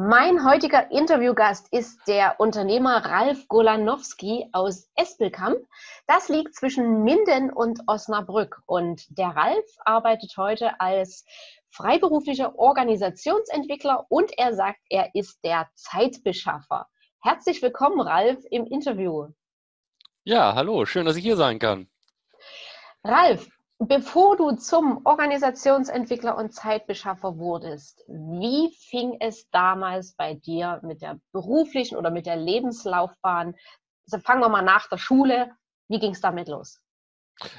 Mein heutiger Interviewgast ist der Unternehmer Ralf Golanowski aus Espelkamp. Das liegt zwischen Minden und Osnabrück. Und der Ralf arbeitet heute als freiberuflicher Organisationsentwickler und er sagt, er ist der Zeitbeschaffer. Herzlich willkommen, Ralf, im Interview. Ja, hallo, schön, dass ich hier sein kann. Ralf, bevor du zum Organisationsentwickler und Zeitbeschaffer wurdest, wie fing es damals bei dir mit der beruflichen oder mit der Lebenslaufbahn? Also fangen wir mal nach der Schule. Wie ging es damit los?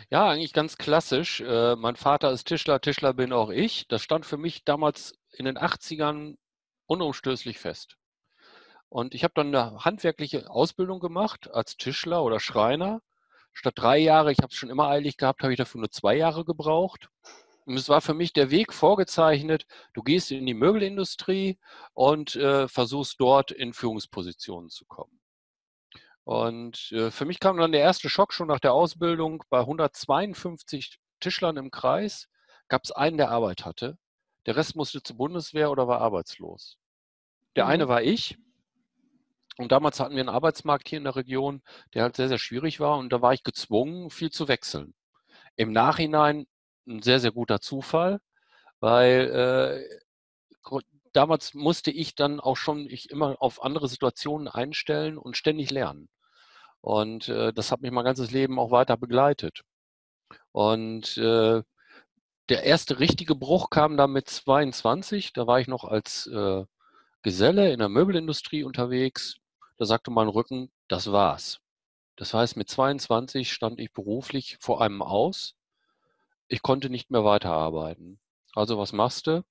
Ja, eigentlich ganz klassisch. Mein Vater ist Tischler, Tischler bin auch ich. Das stand für mich damals in den 80ern unumstößlich fest. Und ich habe dann eine handwerkliche Ausbildung gemacht als Tischler oder Schreiner. Statt 3 Jahre, ich habe es schon immer eilig gehabt, habe ich dafür nur 2 Jahre gebraucht. Und es war für mich der Weg vorgezeichnet, du gehst in die Möbelindustrie und versuchst dort in Führungspositionen zu kommen. Und für mich kam dann der erste Schock schon nach der Ausbildung. Bei 152 Tischlern im Kreis gab es einen, der Arbeit hatte. Der Rest musste zur Bundeswehr oder war arbeitslos. Der eine war ich. Und damals hatten wir einen Arbeitsmarkt hier in der Region, der halt sehr, sehr schwierig war. Und da war ich gezwungen, viel zu wechseln. Im Nachhinein ein sehr, sehr guter Zufall, weil damals musste ich dann auch schon immer auf andere Situationen einstellen und ständig lernen. Und das hat mich mein ganzes Leben auch weiter begleitet. Und der erste richtige Bruch kam dann mit 22. Da war ich noch als Geselle in der Möbelindustrie unterwegs. Da sagte mein Rücken, das war's. Das heißt, mit 22 stand ich beruflich vor einem aus. Ich konnte nicht mehr weiterarbeiten. Also was machst du?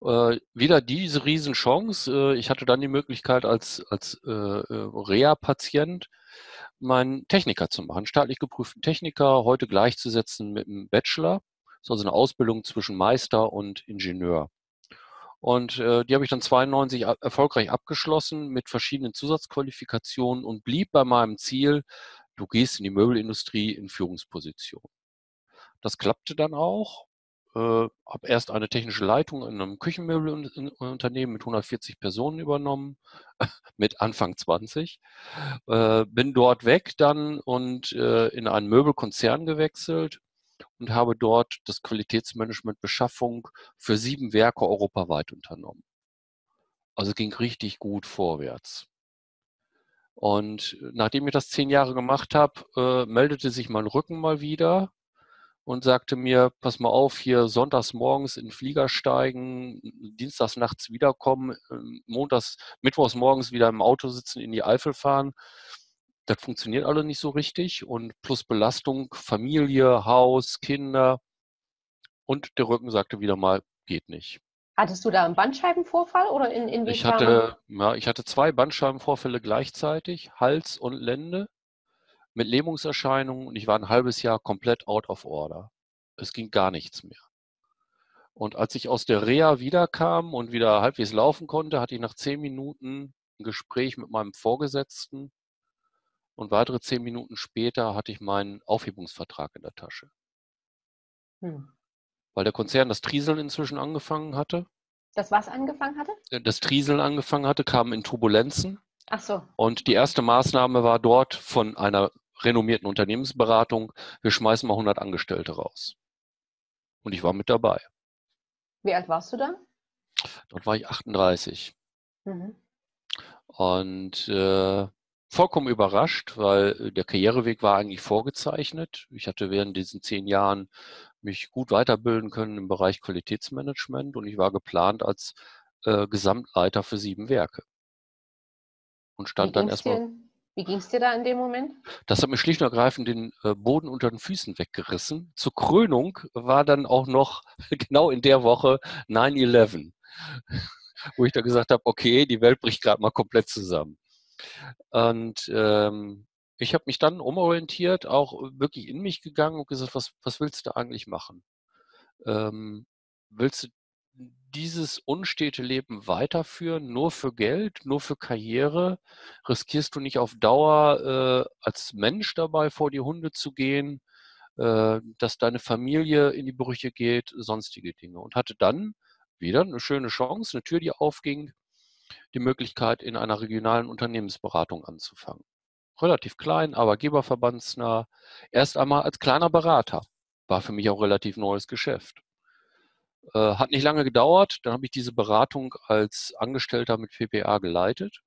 Wieder diese Riesenchance. Ich hatte dann die Möglichkeit, als Reha-Patient meinen Techniker zu machen. Staatlich geprüften Techniker, heute gleichzusetzen mit einem Bachelor. Das ist also eine Ausbildung zwischen Meister und Ingenieur. Und die habe ich dann 92 erfolgreich abgeschlossen mit verschiedenen Zusatzqualifikationen und blieb bei meinem Ziel, du gehst in die Möbelindustrie in Führungsposition. Das klappte dann auch. Habe erst eine technische Leitung in einem Küchenmöbelunternehmen mit 140 Personen übernommen, mit Anfang 20. Bin dort weg dann und in einen Möbelkonzern gewechselt. Und habe dort das Qualitätsmanagement Beschaffung für 7 Werke europaweit unternommen. Also ging richtig gut vorwärts. Und nachdem ich das 10 Jahre gemacht habe, meldete sich mein Rücken mal wieder und sagte mir, pass mal auf, hier sonntags morgens in den Flieger steigen, dienstags nachts wiederkommen, mittwochs morgens wieder im Auto sitzen, in die Eifel fahren. Das funktioniert alles nicht so richtig und plus Belastung, Familie, Haus, Kinder und der Rücken sagte wieder mal, geht nicht. Hattest du da einen Bandscheibenvorfall oder in ich hatte 2 Bandscheibenvorfälle gleichzeitig, Hals und Lende mit Lähmungserscheinungen und ich war ein halbes Jahr komplett out of order. Es ging gar nichts mehr. Und als ich aus der Reha wiederkam und wieder halbwegs laufen konnte, hatte ich nach 10 Minuten ein Gespräch mit meinem Vorgesetzten. Und weitere 10 Minuten später hatte ich meinen Aufhebungsvertrag in der Tasche. Weil der Konzern das Trieseln inzwischen angefangen hatte. Das was angefangen hatte? Das Trieseln angefangen hatte, kamen in Turbulenzen. Ach so. Und die erste Maßnahme war dort von einer renommierten Unternehmensberatung, wir schmeißen mal 100 Angestellte raus. Und ich war mit dabei. Wie alt warst du da? Dort war ich 38. Und vollkommen überrascht, weil der Karriereweg war eigentlich vorgezeichnet. Ich hatte während diesen 10 Jahren mich gut weiterbilden können im Bereich Qualitätsmanagement und ich war geplant als Gesamtleiter für 7 Werke. Und stand dann erstmal. Wie ging es dir da in dem Moment? Das hat mir schlicht und ergreifend den Boden unter den Füßen weggerissen. Zur Krönung war dann auch noch genau in der Woche 9/11, wo ich da gesagt habe, okay, die Welt bricht gerade mal komplett zusammen. Und ich habe mich dann umorientiert, auch wirklich in mich gegangen und gesagt, was willst du eigentlich machen? Willst du dieses unstete Leben weiterführen, nur für Geld, nur für Karriere? Riskierst du nicht auf Dauer als Mensch dabei vor die Hunde zu gehen, dass deine Familie in die Brüche geht, sonstige Dinge? Und hatte dann wieder eine schöne Chance, eine Tür, die aufging, die Möglichkeit, in einer regionalen Unternehmensberatung anzufangen. Relativ klein, arbeitgeberverbandsnah. Erst einmal als kleiner Berater. War für mich auch relativ neues Geschäft. Hat nicht lange gedauert. Dann habe ich diese Beratung als Angestellter mit PPA geleitet.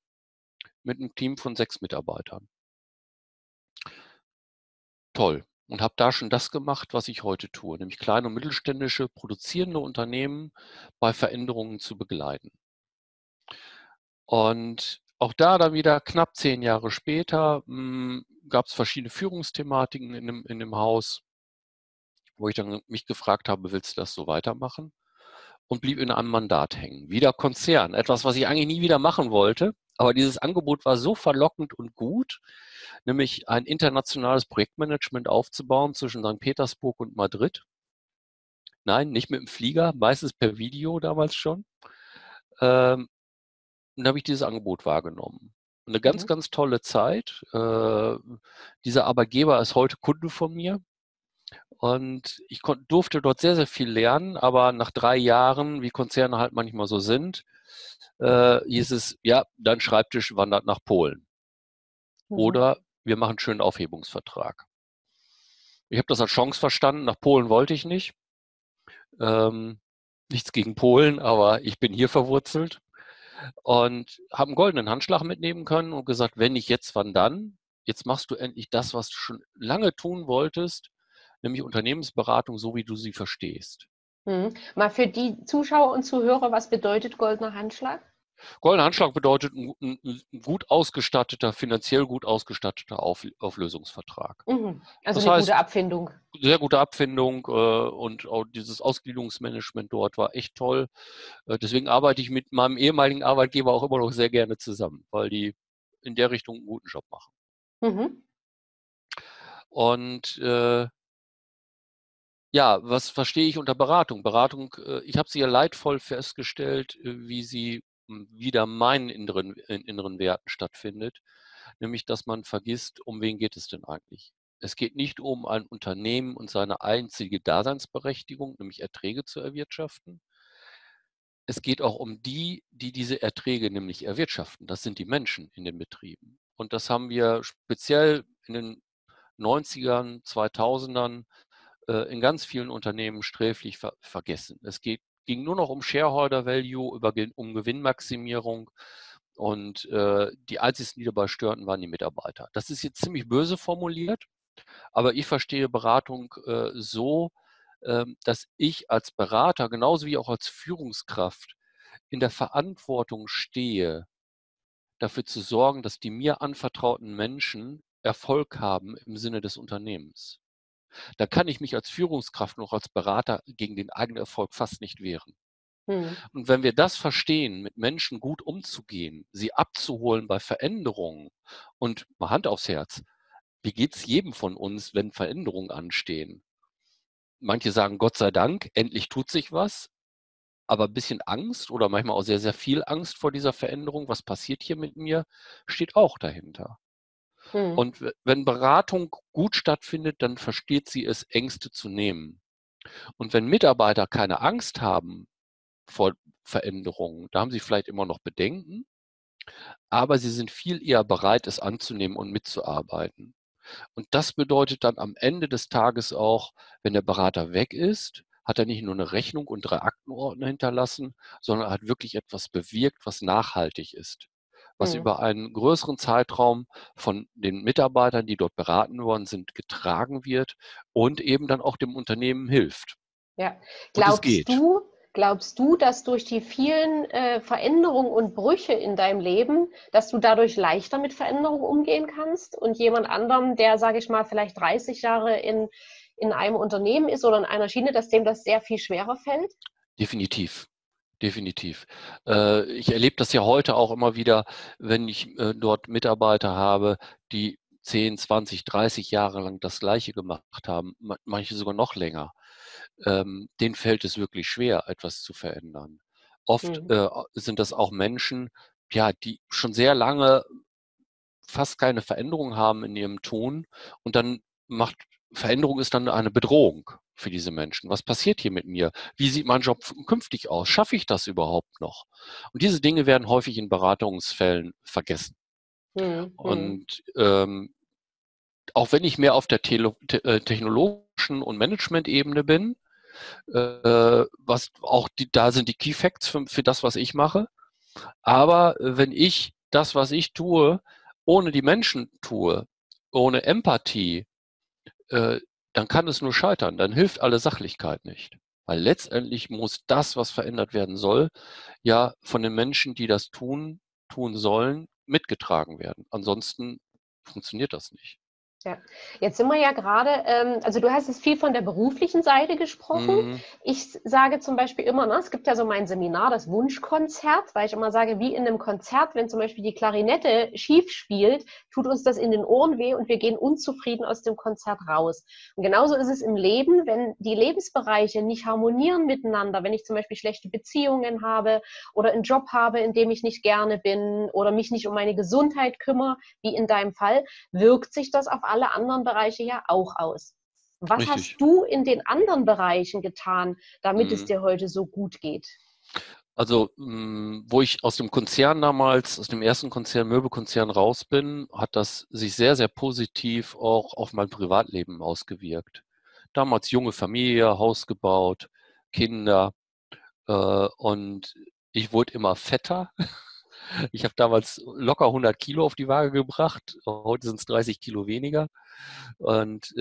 Mit einem Team von 6 Mitarbeitern. Toll. Und habe da schon das gemacht, was ich heute tue. Nämlich kleine und mittelständische produzierende Unternehmen bei Veränderungen zu begleiten. Und auch da dann wieder knapp 10 Jahre später gab es verschiedene Führungsthematiken in dem Haus, wo ich dann mich gefragt habe, willst du das so weitermachen? Und blieb in einem Mandat hängen. Wieder Konzern, etwas, was ich eigentlich nie wieder machen wollte. Aber dieses Angebot war so verlockend und gut, nämlich ein internationales Projektmanagement aufzubauen zwischen St. Petersburg und Madrid. Nein, nicht mit dem Flieger, meistens per Video damals schon. Und habe ich dieses Angebot wahrgenommen. Und eine ganz, ganz tolle Zeit. Dieser Arbeitgeber ist heute Kunde von mir. Und ich durfte dort sehr, sehr viel lernen. Aber nach 3 Jahren, wie Konzerne halt manchmal so sind, hieß es, ja, dein Schreibtisch wandert nach Polen. Mhm. Oder wir machen einen schönen Aufhebungsvertrag. Ich habe das als Chance verstanden. Nach Polen wollte ich nicht. Nichts gegen Polen, aber ich bin hier verwurzelt. Und habe einen goldenen Handschlag mitnehmen können und gesagt, wenn nicht jetzt, wann dann? Jetzt machst du endlich das, was du schon lange tun wolltest, nämlich Unternehmensberatung, so wie du sie verstehst. Mhm. Mal für die Zuschauer und Zuhörer, was bedeutet goldener Handschlag? Goldener Handschlag bedeutet ein gut ausgestatteter, finanziell gut ausgestatteter Auflösungsvertrag. Mhm. Also das heißt, gute Abfindung. Sehr gute Abfindung und auch dieses Ausgliederungsmanagement dort war echt toll. Deswegen arbeite ich mit meinem ehemaligen Arbeitgeber auch immer noch sehr gerne zusammen, weil die in der Richtung einen guten Job machen. Mhm. Und ja, was verstehe ich unter Beratung? Beratung, ich habe sie ja leidvoll festgestellt, wie sie wieder meinen inneren Werten stattfindet, nämlich, dass man vergisst, um wen geht es denn eigentlich? Es geht nicht um ein Unternehmen und seine einzige Daseinsberechtigung, nämlich Erträge zu erwirtschaften. Es geht auch um die, die diese Erträge nämlich erwirtschaften. Das sind die Menschen in den Betrieben. Und das haben wir speziell in den 90ern, 2000ern in ganz vielen Unternehmen sträflich vergessen. Es ging nur noch um Shareholder Value, um Gewinnmaximierung und die einzigen, die dabei störten, waren die Mitarbeiter. Das ist jetzt ziemlich böse formuliert, aber ich verstehe Beratung so, dass ich als Berater, genauso wie auch als Führungskraft, in der Verantwortung stehe, dafür zu sorgen, dass die mir anvertrauten Menschen Erfolg haben im Sinne des Unternehmens. Da kann ich mich als Führungskraft noch als Berater gegen den eigenen Erfolg fast nicht wehren. Mhm. Und wenn wir das verstehen, mit Menschen gut umzugehen, sie abzuholen bei Veränderungen und mal Hand aufs Herz, wie geht es jedem von uns, wenn Veränderungen anstehen? Manche sagen, Gott sei Dank, endlich tut sich was, aber ein bisschen Angst oder manchmal auch sehr, sehr viel Angst vor dieser Veränderung, was passiert hier mit mir, steht auch dahinter. Und wenn Beratung gut stattfindet, dann versteht sie es, Ängste zu nehmen. Und wenn Mitarbeiter keine Angst haben vor Veränderungen, da haben sie vielleicht immer noch Bedenken, aber sie sind viel eher bereit, es anzunehmen und mitzuarbeiten. Und das bedeutet dann am Ende des Tages auch, wenn der Berater weg ist, hat er nicht nur eine Rechnung und 3 Aktenordner hinterlassen, sondern er hat wirklich etwas bewirkt, was nachhaltig ist, was über einen größeren Zeitraum von den Mitarbeitern, die dort beraten worden sind, getragen wird und eben dann auch dem Unternehmen hilft. Ja. Glaubst du, dass durch die vielen Veränderungen und Brüche in deinem Leben, dass du dadurch leichter mit Veränderungen umgehen kannst und jemand anderem, der, sage ich mal, vielleicht 30 Jahre in einem Unternehmen ist oder in einer Schiene, dass dem das sehr viel schwerer fällt? Definitiv. Definitiv. Ich erlebe das ja heute auch immer wieder, wenn ich dort Mitarbeiter habe, die 10, 20, 30 Jahre lang das Gleiche gemacht haben, manche sogar noch länger. Denen fällt es wirklich schwer, etwas zu verändern. Oft sind das auch Menschen, ja, die schon sehr lange fast keine Veränderung haben in ihrem Tun und dann macht Veränderung ist dann eine Bedrohung für diese Menschen. Was passiert hier mit mir? Wie sieht mein Job künftig aus? Schaffe ich das überhaupt noch? Und diese Dinge werden häufig in Beratungsfällen vergessen. Mhm. Und auch wenn ich mehr auf der technologischen und Management-Ebene bin, was auch da sind die Key Facts für das, was ich mache. Aber wenn ich das, was ich tue, ohne die Menschen tue, ohne Empathie, dann kann es nur scheitern. Dann hilft alle Sachlichkeit nicht. Weil letztendlich muss das, was verändert werden soll, ja von den Menschen, die das tun sollen, mitgetragen werden. Ansonsten funktioniert das nicht. Ja, jetzt sind wir ja gerade, also du hast jetzt viel von der beruflichen Seite gesprochen. Mhm. Ich sage zum Beispiel immer, ne, es gibt ja so mein Seminar, das Wunschkonzert, weil ich immer sage, wie in einem Konzert, wenn zum Beispiel die Klarinette schief spielt, tut uns das in den Ohren weh und wir gehen unzufrieden aus dem Konzert raus. Und genauso ist es im Leben, wenn die Lebensbereiche nicht harmonieren miteinander, wenn ich zum Beispiel schlechte Beziehungen habe oder einen Job habe, in dem ich nicht gerne bin oder mich nicht um meine Gesundheit kümmere, wie in deinem Fall, wirkt sich das auf alle anderen Bereiche ja auch aus. Was Richtig. Hast du in den anderen Bereichen getan, damit es dir heute so gut geht? Also, wo ich aus dem Konzern damals, aus dem ersten Konzern, Möbelkonzern raus bin, hat das sich sehr, sehr positiv auch auf mein Privatleben ausgewirkt. Damals junge Familie, Haus gebaut, Kinder und ich wurde immer fetter. Ich habe damals locker 100 Kilo auf die Waage gebracht, heute sind es 30 Kilo weniger und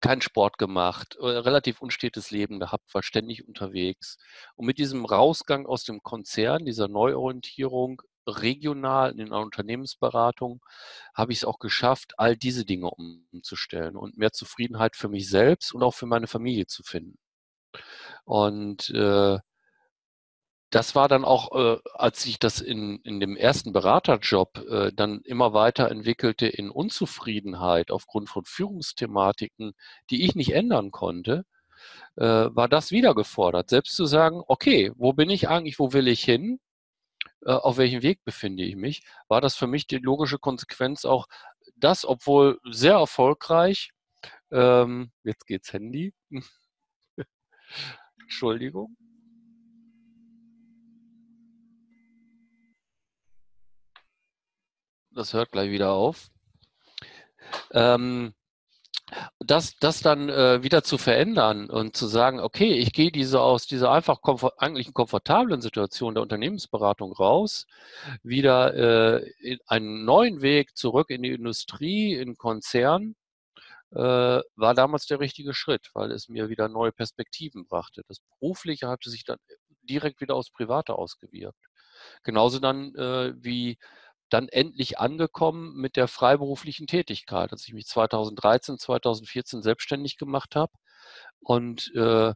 keinen Sport gemacht, relativ unstetes Leben gehabt, war ständig unterwegs. Und mit diesem Rausgang aus dem Konzern, dieser Neuorientierung regional in einer Unternehmensberatung, habe ich es auch geschafft, all diese Dinge umzustellen und mehr Zufriedenheit für mich selbst und auch für meine Familie zu finden. Und das war dann auch, als ich das in dem ersten Beraterjob dann immer weiter entwickelte in Unzufriedenheit aufgrund von Führungsthematiken, die ich nicht ändern konnte, war das wieder gefordert. Selbst zu sagen, okay, wo bin ich eigentlich, wo will ich hin, auf welchem Weg befinde ich mich, war das für mich die logische Konsequenz auch, das, obwohl sehr erfolgreich, jetzt geht's Handy, Entschuldigung. Das hört gleich wieder auf. Das dann wieder zu verändern und zu sagen, okay, ich gehe aus dieser einfach eigentlich komfortablen Situation der Unternehmensberatung raus, wieder einen neuen Weg zurück in die Industrie, in Konzern, war damals der richtige Schritt, weil es mir wieder neue Perspektiven brachte. Das Berufliche hatte sich dann direkt wieder aufs Private ausgewirkt. Genauso dann dann endlich angekommen mit der freiberuflichen Tätigkeit, als ich mich 2013, 2014 selbstständig gemacht habe und da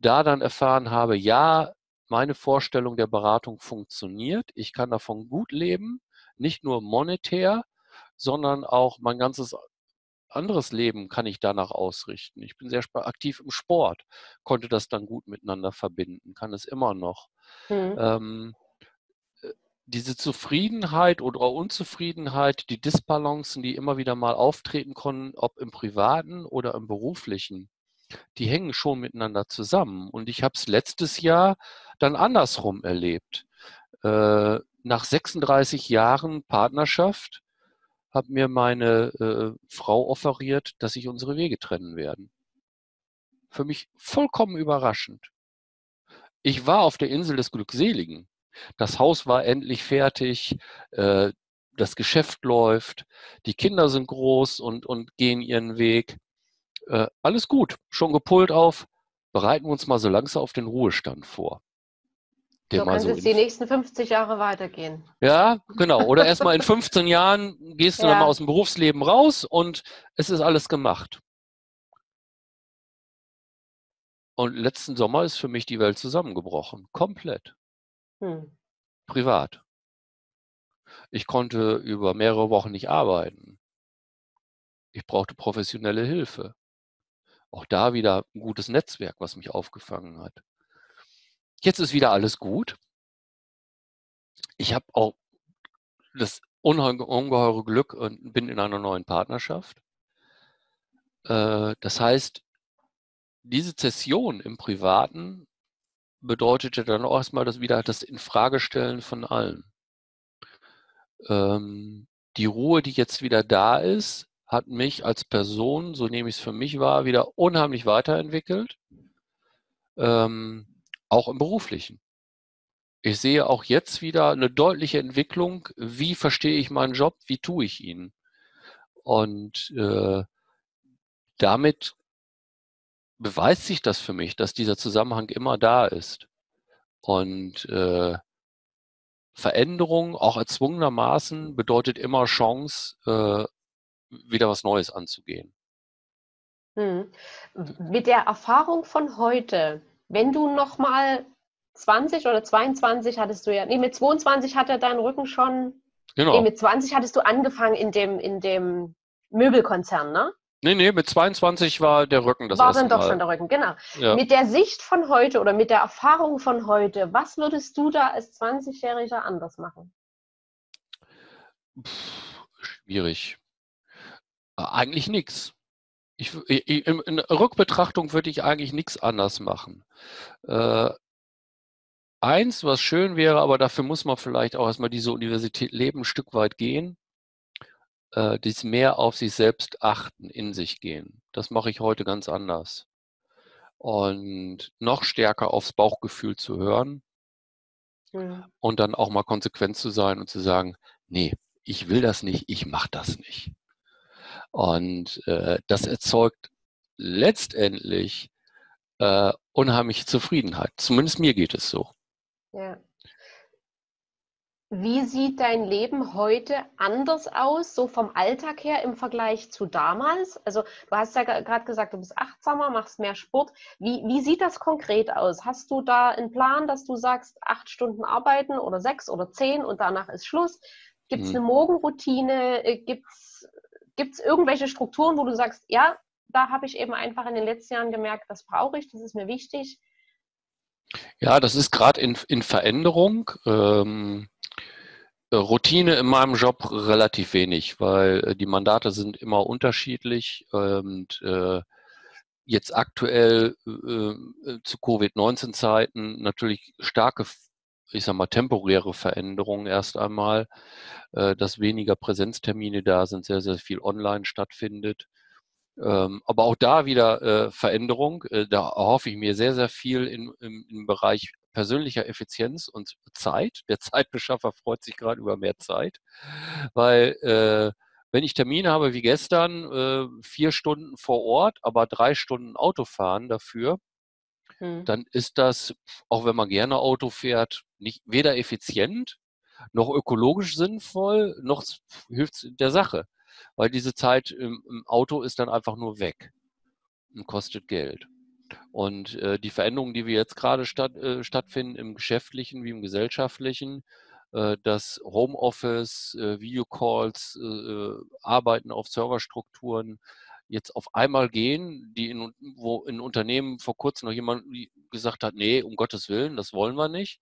dann erfahren habe, ja, meine Vorstellung der Beratung funktioniert, ich kann davon gut leben, nicht nur monetär, sondern auch mein ganzes anderes Leben kann ich danach ausrichten. Ich bin sehr aktiv im Sport, konnte das dann gut miteinander verbinden, kann es immer noch. Mhm. Diese Zufriedenheit oder Unzufriedenheit, die Disbalancen, die immer wieder mal auftreten können, ob im Privaten oder im Beruflichen, die hängen schon miteinander zusammen. Und ich habe es letztes Jahr dann andersrum erlebt. Nach 36 Jahren Partnerschaft hat mir meine Frau offeriert, dass sich unsere Wege trennen werden. Für mich vollkommen überraschend. Ich war auf der Insel des Glückseligen. Das Haus war endlich fertig, das Geschäft läuft, die Kinder sind groß und gehen ihren Weg. Alles gut, schon gepult auf, bereiten wir uns mal so langsam auf den Ruhestand vor. So kann es die nächsten 50 Jahre weitergehen. Ja, genau. Oder erstmal in 15 Jahren gehst du dann mal aus dem Berufsleben raus und es ist alles gemacht. Und letzten Sommer ist für mich die Welt zusammengebrochen, komplett. Privat. Ich konnte über mehrere Wochen nicht arbeiten. Ich brauchte professionelle Hilfe. Auch da wieder ein gutes Netzwerk, was mich aufgefangen hat. Jetzt ist wieder alles gut. Ich habe auch das ungeheure Glück und bin in einer neuen Partnerschaft. Das heißt, diese Zession im Privaten bedeutete dann auch erstmal das wieder das Infragestellen von allem. Die Ruhe, die jetzt wieder da ist, hat mich als Person, so nehme ich es für mich wahr, wieder unheimlich weiterentwickelt, auch im Beruflichen. Ich sehe auch jetzt wieder eine deutliche Entwicklung, wie verstehe ich meinen Job, wie tue ich ihn. Und damit beweist sich das für mich, dass dieser Zusammenhang immer da ist. Und Veränderung, auch erzwungenermaßen, bedeutet immer Chance, wieder was Neues anzugehen. Hm. Mit der Erfahrung von heute, wenn du nochmal 20 oder 22 hattest du ja, nee, mit 22 hatte dein Rücken schon, genau. Nee, mit 20 hattest du angefangen in dem Möbelkonzern, ne? Nee, mit 22 war der Rücken das erste Mal. War dann doch schon der Rücken, genau. Ja. Mit der Sicht von heute oder mit der Erfahrung von heute, was würdest du da als 20-Jähriger anders machen? Schwierig. Eigentlich nichts. In Rückbetrachtung würde ich eigentlich nichts anders machen. Eins, was schön wäre, aber dafür muss man vielleicht auch erstmal diese Universität leben, ein Stück weit gehen, dies mehr auf sich selbst achten, in sich gehen. Das mache ich heute ganz anders. Und noch stärker aufs Bauchgefühl zu hören, ja. Und dann auch mal konsequent zu sein und zu sagen, nee, ich will das nicht, ich mache das nicht. Und das erzeugt letztendlich unheimliche Zufriedenheit. Zumindest mir geht es so. Ja. Wie sieht dein Leben heute anders aus, so vom Alltag her im Vergleich zu damals? Also du hast ja gerade gesagt, du bist achtsamer, machst mehr Sport. Wie sieht das konkret aus? Hast du da einen Plan, dass du sagst, 8 Stunden arbeiten oder 6 oder 10 und danach ist Schluss? Gibt es eine Morgenroutine? Gibt es irgendwelche Strukturen, wo du sagst, ja, da habe ich eben einfach in den letzten Jahren gemerkt, das brauche ich, das ist mir wichtig? Ja, das ist gerade in Veränderung. Routine in meinem Job relativ wenig, weil die Mandate sind immer unterschiedlich. Und jetzt aktuell zu Covid-19-Zeiten natürlich starke, ich sag mal, temporäre Veränderungen erst einmal, dass weniger Präsenztermine da sind, sehr, sehr viel online stattfindet. Aber auch da wieder Veränderung. Da erhoffe ich mir sehr, sehr viel im Bereich persönlicher Effizienz und Zeit. Der Zeitbeschaffer freut sich gerade über mehr Zeit, weil wenn ich Termine habe wie gestern, 4 Stunden vor Ort, aber 3 Stunden Autofahren dafür, dann ist das, auch wenn man gerne Auto fährt, nicht weder effizient noch ökologisch sinnvoll, noch hilft es der Sache. Weil diese Zeit im Auto ist dann einfach nur weg und kostet Geld. Und die Veränderungen, die wir jetzt gerade stattfinden, im Geschäftlichen wie im Gesellschaftlichen, dass Homeoffice, Videocalls, Arbeiten auf Serverstrukturen jetzt auf einmal gehen, wo in Unternehmen vor kurzem noch jemand gesagt hat, nee, um Gottes Willen, das wollen wir nicht.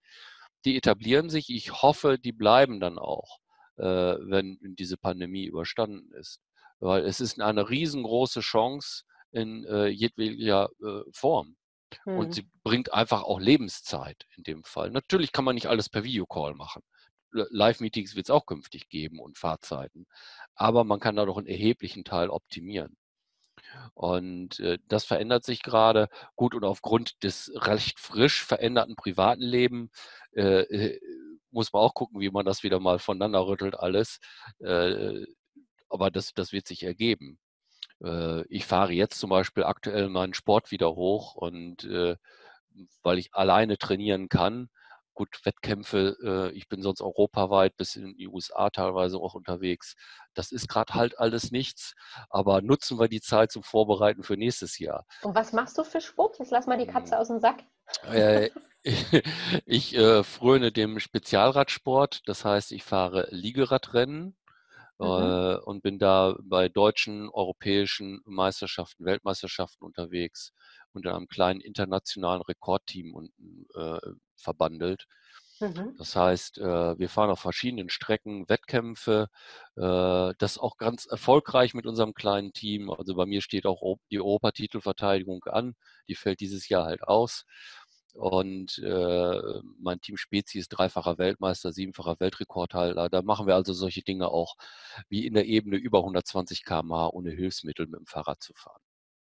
Die etablieren sich, ich hoffe, die bleiben dann auch, wenn diese Pandemie überstanden ist. Weil es ist eine riesengroße Chance in jedweder Form. Und sie bringt einfach auch Lebenszeit in dem Fall. Natürlich kann man nicht alles per Videocall machen. Live-Meetings wird es auch künftig geben und Fahrzeiten. Aber man kann da doch einen erheblichen Teil optimieren. Und das verändert sich gerade. Gut, und aufgrund des recht frisch veränderten privaten Lebens muss man auch gucken, wie man das wieder mal voneinander rüttelt alles. Aber das wird sich ergeben. Ich fahre jetzt zum Beispiel aktuell meinen Sport wieder hoch, und weil ich alleine trainieren kann. Gut, Wettkämpfe, ich bin sonst europaweit bis in die USA teilweise auch unterwegs. Das ist gerade halt alles nichts, aber nutzen wir die Zeit zum Vorbereiten für nächstes Jahr. Und was machst du für Sport? Jetzt lass mal die Katze aus dem Sack. Ich fröne dem Spezialradsport, das heißt, ich fahre Liegeradrennen und bin da bei deutschen, europäischen Meisterschaften, Weltmeisterschaften unterwegs und in einem kleinen internationalen Rekordteam verbandelt. Das heißt, wir fahren auf verschiedenen Strecken Wettkämpfe, das auch ganz erfolgreich mit unserem kleinen Team. Also bei mir steht auch die Europatitelverteidigung an, die fällt dieses Jahr halt aus. Und mein Team Spezi ist 3-facher Weltmeister, 7-facher Weltrekordhalter. Da machen wir also solche Dinge auch, wie in der Ebene über 120 km/h ohne Hilfsmittel mit dem Fahrrad zu fahren.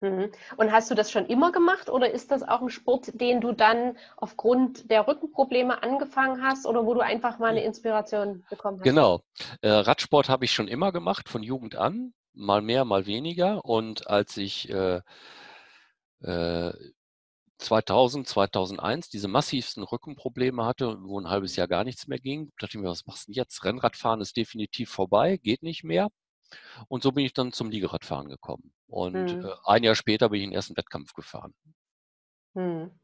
Und hast du das schon immer gemacht oder ist das auch ein Sport, den du dann aufgrund der Rückenprobleme angefangen hast oder wo du einfach mal eine Inspiration bekommen hast? Genau. Radsport habe ich schon immer gemacht, von Jugend an. Mal mehr, mal weniger. Und als ich 2000, 2001 diese massivsten Rückenprobleme hatte, wo ein halbes Jahr gar nichts mehr ging, dachte ich mir, was machst du denn jetzt? Rennradfahren ist definitiv vorbei, geht nicht mehr. Und so bin ich dann zum Liegeradfahren gekommen. Und ein Jahr später bin ich in den ersten Wettkampf gefahren.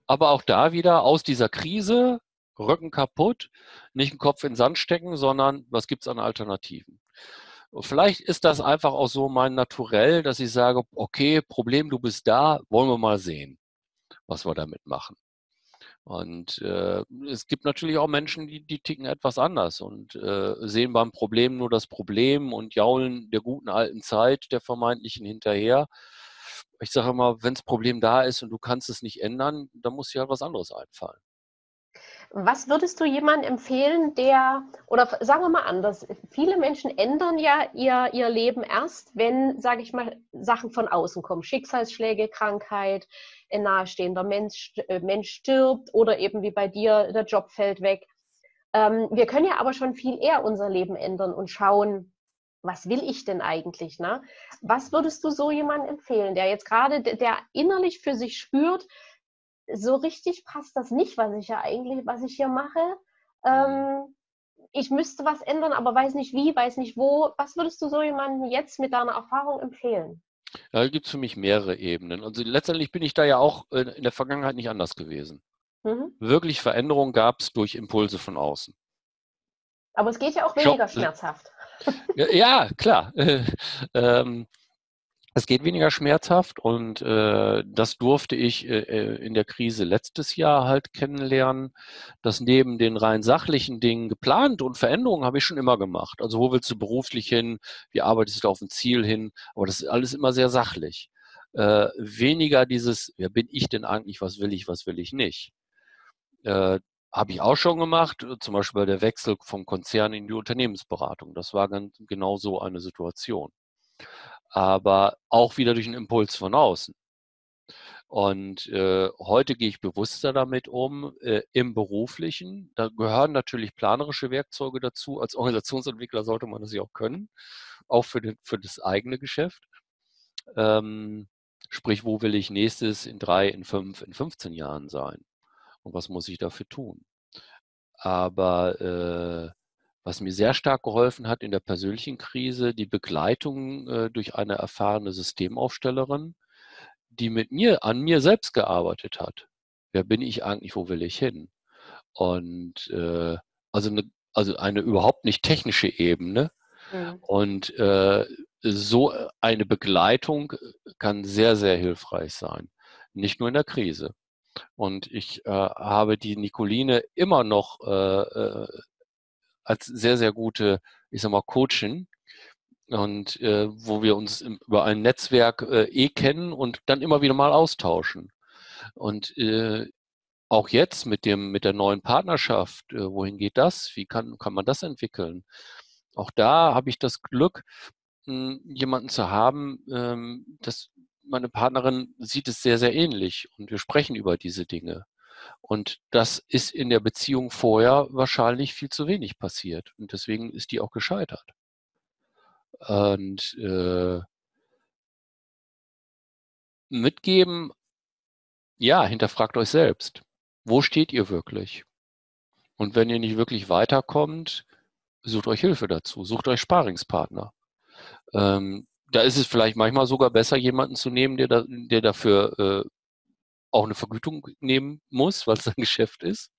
Aber auch da wieder aus dieser Krise, Rücken kaputt, nicht den Kopf in den Sand stecken, sondern was gibt es an Alternativen? Vielleicht ist das einfach auch so mein Naturell, dass ich sage, okay, Problem, du bist da, wollen wir mal sehen, was wir damit machen. Und es gibt natürlich auch Menschen, die ticken etwas anders und sehen beim Problem nur das Problem und jaulen der guten alten Zeit, der vermeintlichen hinterher. Ich sage immer, wenn das Problem da ist und du kannst es nicht ändern, dann muss dir halt was anderes einfallen. Was würdest du jemandem empfehlen, oder sagen wir mal anders, viele Menschen ändern ja ihr Leben erst, wenn, sage ich mal, Sachen von außen kommen, Schicksalsschläge, Krankheit, ein nahestehender Mensch stirbt oder eben wie bei dir, der Job fällt weg. Wir können ja aber schon viel eher unser Leben ändern und schauen, was will ich denn eigentlich, ne? Was würdest du so jemandem empfehlen, der jetzt gerade, der innerlich für sich spürt, so richtig passt das nicht, was ich hier mache. Ich müsste was ändern, aber weiß nicht wie, weiß nicht wo. Was würdest du so jemandem jetzt mit deiner Erfahrung empfehlen? Ja, da gibt es für mich mehrere Ebenen. Und letztendlich bin ich da ja auch in der Vergangenheit nicht anders gewesen. Wirklich Veränderungen gab es durch Impulse von außen. Aber es geht ja auch weniger schmerzhaft. Ja, klar. Es geht weniger schmerzhaft und das durfte ich in der Krise letztes Jahr halt kennenlernen, dass neben den rein sachlichen Dingen geplant und Veränderungen habe ich schon immer gemacht. Also wo willst du beruflich hin, wie arbeitest du auf ein Ziel hin, aber das ist alles immer sehr sachlich. Weniger dieses, wer bin ich denn eigentlich, was will ich nicht. Habe ich auch schon gemacht, zum Beispiel der Wechsel vom Konzern in die Unternehmensberatung. Das war genau so eine Situation. Aber auch wieder durch einen Impuls von außen. Und heute gehe ich bewusster damit um, im Beruflichen. Da gehören natürlich planerische Werkzeuge dazu. Als Organisationsentwickler sollte man das ja auch können, auch für das eigene Geschäft. Sprich, wo will ich nächstes in 3, in 5, in 15 Jahren sein? Und was muss ich dafür tun? Aber was mir sehr stark geholfen hat in der persönlichen Krise, die Begleitung durch eine erfahrene Systemaufstellerin, die an mir selbst gearbeitet hat. Wer bin ich eigentlich, wo will ich hin? Und also eine überhaupt nicht technische Ebene. Ja. Und so eine Begleitung kann sehr, sehr hilfreich sein. Nicht nur in der Krise. Und ich habe die Nicoline immer noch als sehr, sehr gute, ich sag mal, Coachin und wo wir uns über ein Netzwerk kennen und dann immer wieder mal austauschen. Und auch jetzt mit der neuen Partnerschaft, wohin geht das? Wie kann man das entwickeln? Auch da habe ich das Glück, jemanden zu haben, dass meine Partnerin sieht es sehr, sehr ähnlich und wir sprechen über diese Dinge. Und das ist in der Beziehung vorher wahrscheinlich viel zu wenig passiert. Und deswegen ist die auch gescheitert. Und mitgeben, ja, hinterfragt euch selbst. Wo steht ihr wirklich? Und wenn ihr nicht wirklich weiterkommt, sucht euch Hilfe dazu. Sucht euch Sparingspartner. Da ist es vielleicht manchmal sogar besser, jemanden zu nehmen, der dafür auch eine Vergütung nehmen muss, weil es ein Geschäft ist,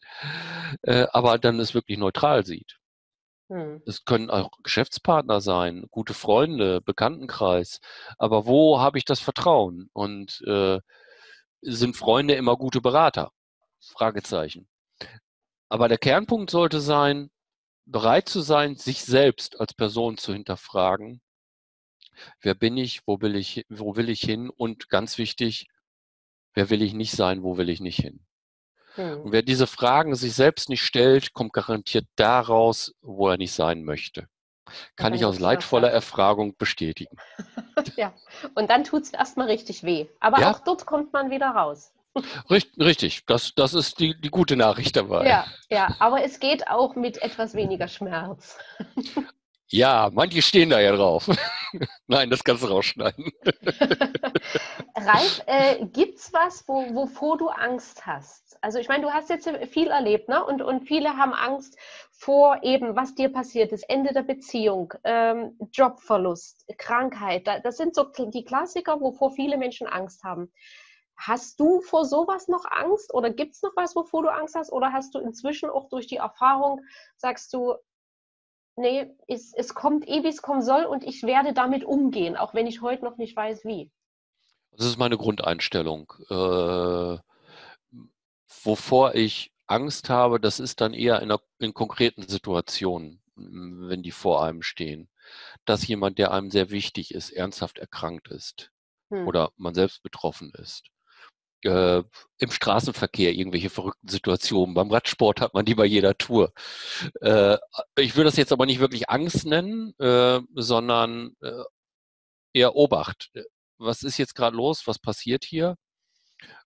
aber dann es wirklich neutral sieht. Es können auch Geschäftspartner sein, gute Freunde, Bekanntenkreis, aber wo habe ich das Vertrauen? Und sind Freunde immer gute Berater? Fragezeichen. Aber der Kernpunkt sollte sein, bereit zu sein, sich selbst als Person zu hinterfragen. Wer bin ich? Wo will ich hin? Und ganz wichtig, wer will ich nicht sein? Wo will ich nicht hin? Und wer diese Fragen sich selbst nicht stellt, kommt garantiert da raus, wo er nicht sein möchte. Kann ich aus leidvoller Erfragung bestätigen. Ja, und dann tut es erstmal richtig weh. Aber ja, auch dort kommt man wieder raus. Richtig, das ist die gute Nachricht dabei. Ja, aber es geht auch mit etwas weniger Schmerz. Ja, manche stehen da ja drauf. Nein, das kannst du rausschneiden. Ralf, gibt es was, wovor du Angst hast? Also ich meine, du hast jetzt viel erlebt, ne? Und viele haben Angst vor eben, was dir passiert ist, Ende der Beziehung, Jobverlust, Krankheit. Das sind so die Klassiker, wovor viele Menschen Angst haben. Hast du vor sowas noch Angst oder gibt es noch was, wovor du Angst hast? Oder hast du inzwischen auch durch die Erfahrung, sagst du, nee, es kommt eh, wie es kommen soll und ich werde damit umgehen, auch wenn ich heute noch nicht weiß, wie. Das ist meine Grundeinstellung. Wovor ich Angst habe, das ist dann eher in konkreten Situationen, wenn die vor einem stehen. Dass jemand, der einem sehr wichtig ist, ernsthaft erkrankt ist oder man selbst betroffen ist. Im Straßenverkehr irgendwelche verrückten Situationen. Beim Radsport hat man die bei jeder Tour. Ich würde das jetzt aber nicht wirklich Angst nennen, sondern eher Obacht. Was ist jetzt gerade los? Was passiert hier?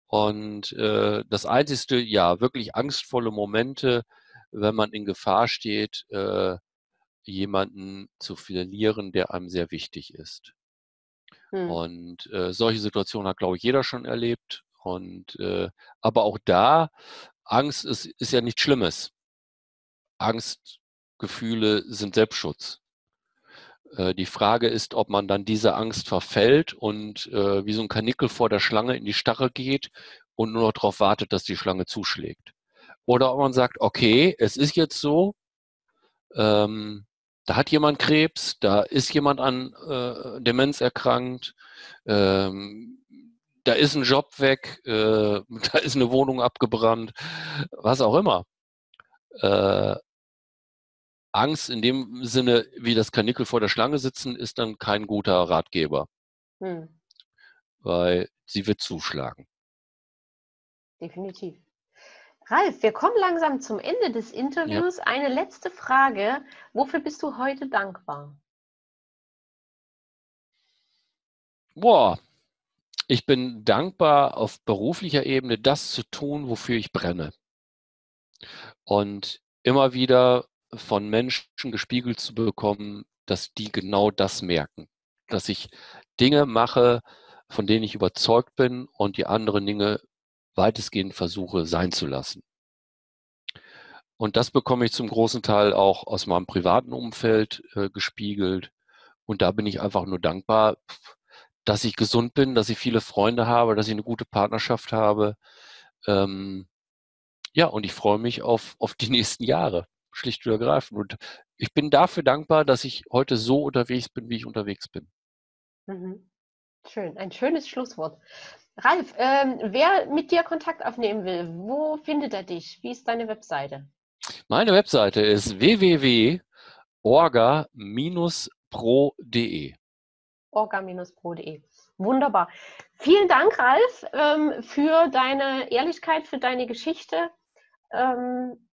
Und das einzige, ja, wirklich angstvolle Momente, wenn man in Gefahr steht, jemanden zu verlieren, der einem sehr wichtig ist. Und solche Situationen hat, glaube ich, jeder schon erlebt. Und aber auch da, Angst ist ja nichts Schlimmes. Angstgefühle sind Selbstschutz. Die Frage ist, ob man dann dieser Angst verfällt und wie so ein Karnickel vor der Schlange in die Starre geht und nur noch darauf wartet, dass die Schlange zuschlägt. Oder ob man sagt, okay, es ist jetzt so, da hat jemand Krebs, da ist jemand an Demenz erkrankt, da ist ein Job weg, da ist eine Wohnung abgebrannt, was auch immer. Angst in dem Sinne, wie das Karnickel vor der Schlange sitzen, ist dann kein guter Ratgeber. Weil sie wird zuschlagen. Definitiv. Ralf, wir kommen langsam zum Ende des Interviews. Ja. Eine letzte Frage. Wofür bist du heute dankbar? Boah. Ich bin dankbar, auf beruflicher Ebene das zu tun, wofür ich brenne. Und immer wieder von Menschen gespiegelt zu bekommen, dass die genau das merken. Dass ich Dinge mache, von denen ich überzeugt bin und die anderen Dinge weitestgehend versuche, sein zu lassen. Und das bekomme ich zum großen Teil auch aus meinem privaten Umfeld gespiegelt. Und da bin ich einfach nur dankbar, dass ich gesund bin, dass ich viele Freunde habe, dass ich eine gute Partnerschaft habe. Ja, und ich freue mich auf die nächsten Jahre, schlicht und ergreifend. Und ich bin dafür dankbar, dass ich heute so unterwegs bin, wie ich unterwegs bin. Schön, ein schönes Schlusswort. Ralf, wer mit dir Kontakt aufnehmen will, wo findet er dich? Wie ist deine Webseite? Meine Webseite ist www.orga-pro.de. orga-pro.de. Wunderbar. Vielen Dank, Ralf, für deine Ehrlichkeit, für deine Geschichte.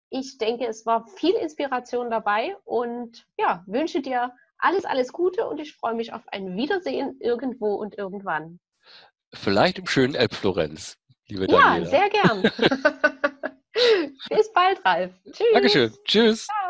Ich denke, es war viel Inspiration dabei und ja, wünsche dir alles, alles Gute und ich freue mich auf ein Wiedersehen irgendwo und irgendwann. Vielleicht im schönen Elbflorenz, liebe Daniela. Ja, sehr gern. Bis bald, Ralf. Tschüss. Dankeschön. Tschüss. Ciao.